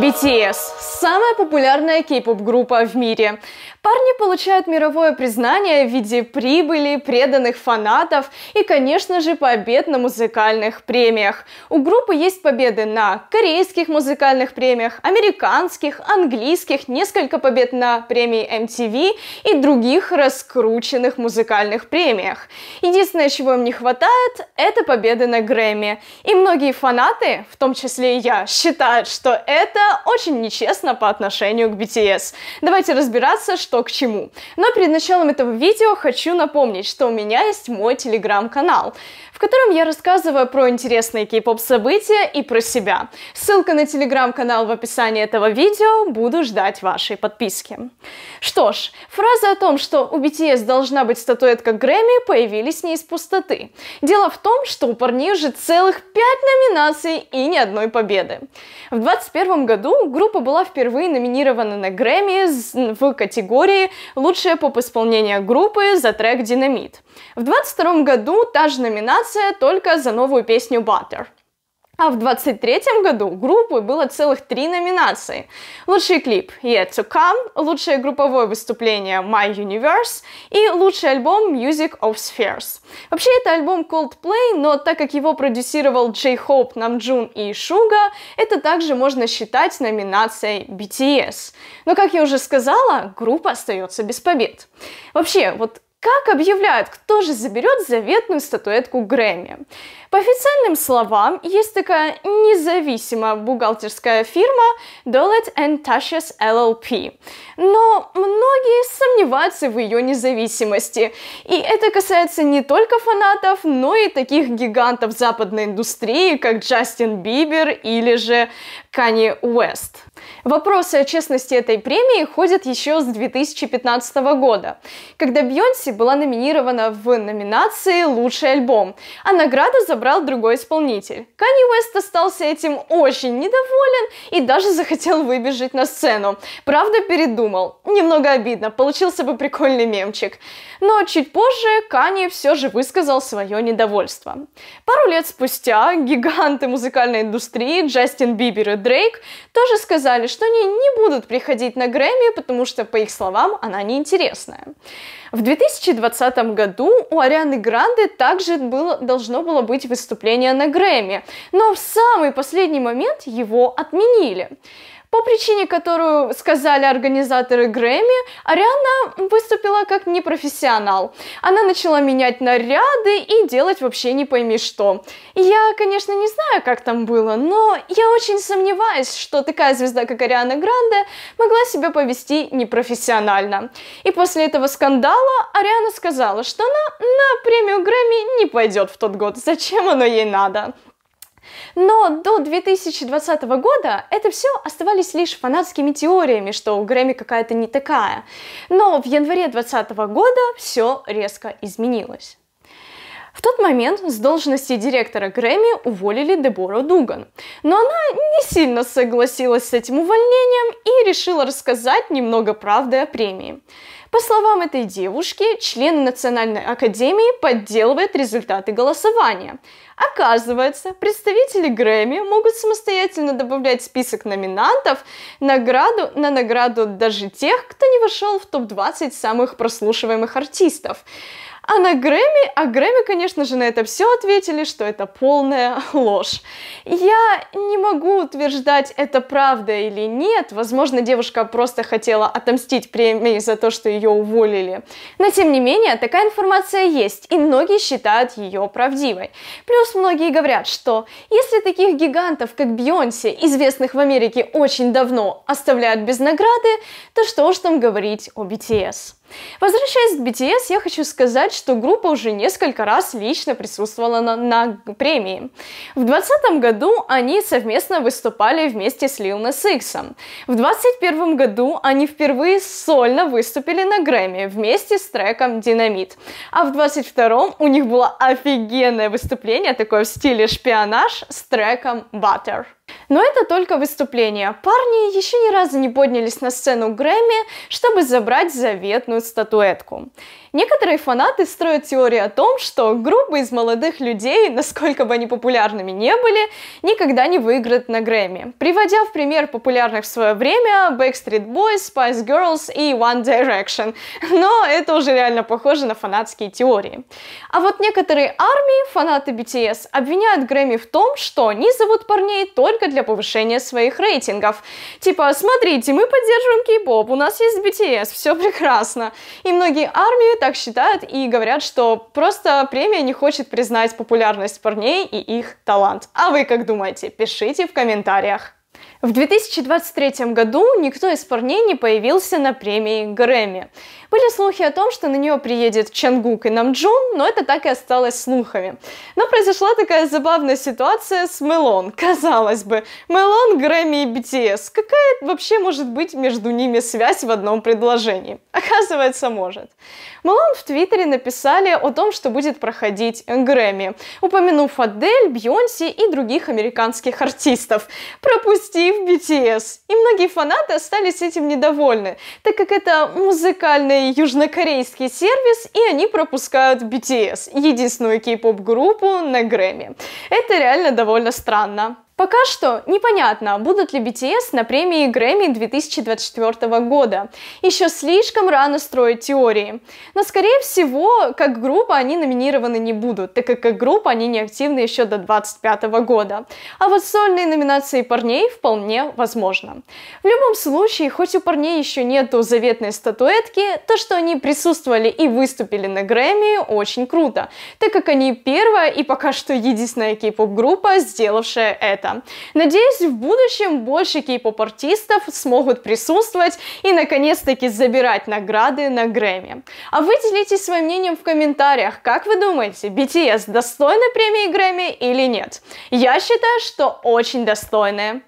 BTS – самая популярная кей-поп-группа в мире. Парни получают мировое признание в виде прибыли, преданных фанатов и, конечно же, побед на музыкальных премиях. У группы есть победы на корейских музыкальных премиях, американских, английских, несколько побед на премии MTV и других раскрученных музыкальных премиях. Единственное, чего им не хватает – это победы на Грэмми. И многие фанаты, в том числе и я, считают, что это очень нечестно по отношению к BTS. Давайте разбираться, что к чему. Но перед началом этого видео хочу напомнить, что у меня есть мой телеграм-канал, в котором я рассказываю про интересные кей-поп события и про себя. Ссылка на телеграм-канал в описании этого видео, буду ждать вашей подписки. Что ж, фразы о том, что у BTS должна быть статуэтка Грэмми, появились не из пустоты. Дело в том, что у парней уже целых 5 номинаций и ни одной победы. В 2021 году группа была впервые номинирована на Грэмми в категории «Лучшее поп-исполнение группы» за трек «Dynamite». В 2022 году та же номинация, только за новую песню «Butter». А в 2023 году группы было целых 3 номинации. Лучший клип «Yet to Come», лучшее групповое выступление «My Universe» и лучший альбом «Music of Spheres». Вообще, это альбом Coldplay, но так как его продюсировал J-Hope, Namjoon и Шуга, это также можно считать номинацией BTS. Но, как я уже сказала, группа остается без побед. Вообще, вот как объявляют, кто же заберет заветную статуэтку Грэмми? По официальным словам, есть такая независимая бухгалтерская фирма Dollet and Touches LLP, но многие сомневаются в ее независимости, и это касается не только фанатов, но и таких гигантов западной индустрии, как Джастин Бибер или же Kanye West. Вопросы о честности этой премии ходят еще с 2015 года, когда Бейонсе была номинирована в номинации «Лучший альбом», а награду забрал другой исполнитель. Kanye West остался этим очень недоволен и даже захотел выбежать на сцену. Правда, передумал. Немного обидно, получился бы прикольный мемчик. Но чуть позже Kanye все же высказал свое недовольство. Пару лет спустя гиганты музыкальной индустрии Джастин Бибер и Дрейк тоже сказали, что они не будут приходить на Грэмми, потому что, по их словам, она неинтересная. В 2020 году у Арианы Гранде также должно было быть выступление на Грэмми, но в самый последний момент его отменили. По причине, которую сказали организаторы Грэмми, Ариана выступила как непрофессионал. Она начала менять наряды и делать вообще не пойми что. Я, конечно, не знаю, как там было, но я очень сомневаюсь, что такая звезда, как Ариана Гранде, могла себя повести непрофессионально. И после этого скандала Ариана сказала, что она на премию Грэмми не пойдет в тот год. Зачем оно ей надо? Но до 2020 года это все оставались лишь фанатскими теориями, что у Грэмми какая-то не такая. Но в январе 2020 года все резко изменилось. В тот момент с должности директора Грэмми уволили Дебору Дуган, но она не сильно согласилась с этим увольнением и решила рассказать немного правды о премии. По словам этой девушки, члены Национальной академии подделывают результаты голосования. Оказывается, представители Грэмми могут самостоятельно добавлять в список номинантов на награду даже тех, кто не вошел в топ-20 самых прослушиваемых артистов. А на Грэмми, конечно же, на это все ответили, что это полная ложь. Я не могу утверждать, это правда или нет. Возможно, девушка просто хотела отомстить премии за то, что ее уволили. Но, тем не менее, такая информация есть, и многие считают ее правдивой. Плюс многие говорят, что если таких гигантов, как Бейонсе, известных в Америке очень давно, оставляют без награды, то что уж там говорить о BTS. Возвращаясь к BTS, я хочу сказать, что группа уже несколько раз лично присутствовала на премии. В 2020 году они совместно выступали вместе с Lil Nas X. В 2021 году они впервые сольно выступили на Грэмми вместе с треком «Dynamite». А в 2022 у них было офигенное выступление, такое в стиле шпионаж, с треком «Butter». Но это только выступление. Парни еще ни разу не поднялись на сцену Грэмми, чтобы забрать заветную статуэтку. Некоторые фанаты строят теорию о том, что группы из молодых людей, насколько бы они популярными не были, никогда не выиграют на Грэмми, приводя в пример популярных в свое время Backstreet Boys, Spice Girls и One Direction, но это уже реально похоже на фанатские теории. А вот некоторые ARMY, фанаты BTS, обвиняют Грэмми в том, что они зовут парней только для повышения своих рейтингов. Типа, смотрите, мы поддерживаем кей-поп, у нас есть BTS, все прекрасно. И многие ARMY так считают и говорят, что просто премия не хочет признать популярность парней и их талант. А вы как думаете? Пишите в комментариях. В 2023 году никто из парней не появился на премии Грэмми. Были слухи о том, что на нее приедет Чонгук и Намджун, но это так и осталось слухами. Но произошла такая забавная ситуация с Melon. Казалось бы, Melon, Грэмми и BTS. Какая вообще может быть между ними связь в одном предложении? Оказывается, может. Melon в Твиттере написали о том, что будет проходить Грэмми, упомянув Адель, Бейонсе и других американских артистов. Пропустив BTS. И многие фанаты остались этим недовольны, так как это музыкальная южнокорейский сервис, и они пропускают BTS, единственную кей-поп-группу на Грэмми. Это реально довольно странно. Пока что непонятно, будут ли BTS на премии Грэмми 2024 года. Еще слишком рано строить теории. Но, скорее всего, как группа они номинированы не будут, так как группа они не активны еще до 2025 года. А вот сольные номинации парней вполне возможно. В любом случае, хоть у парней еще нету заветной статуэтки, то, что они присутствовали и выступили на Грэмми, очень круто, так как они первая и пока что единственная кей-поп-группа, сделавшая это. Надеюсь, в будущем больше кей-поп-артистов смогут присутствовать и наконец-таки забирать награды на Грэмми. А вы делитесь своим мнением в комментариях, как вы думаете, BTS достойны премии Грэмми или нет? Я считаю, что очень достойны.